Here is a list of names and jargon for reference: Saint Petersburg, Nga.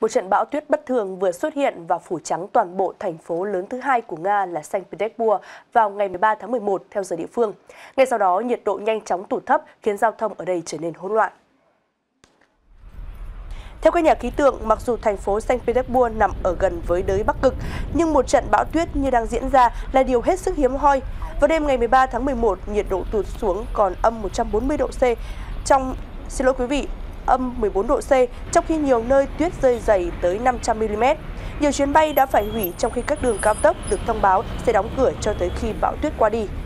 Một trận bão tuyết bất thường vừa xuất hiện và phủ trắng toàn bộ thành phố lớn thứ hai của Nga là Saint Petersburg vào ngày 13 tháng 11 theo giờ địa phương. Ngay sau đó, nhiệt độ nhanh chóng tụt thấp khiến giao thông ở đây trở nên hỗn loạn. Theo các nhà khí tượng, mặc dù thành phố Saint Petersburg nằm ở gần với đới Bắc Cực, nhưng một trận bão tuyết như đang diễn ra là điều hết sức hiếm hoi. Vào đêm ngày 13 tháng 11, nhiệt độ tụt xuống còn âm 14 độ C, trong khi nhiều nơi tuyết rơi dày tới 500 mm. Nhiều chuyến bay đã phải hủy trong khi các đường cao tốc được thông báo sẽ đóng cửa cho tới khi bão tuyết qua đi.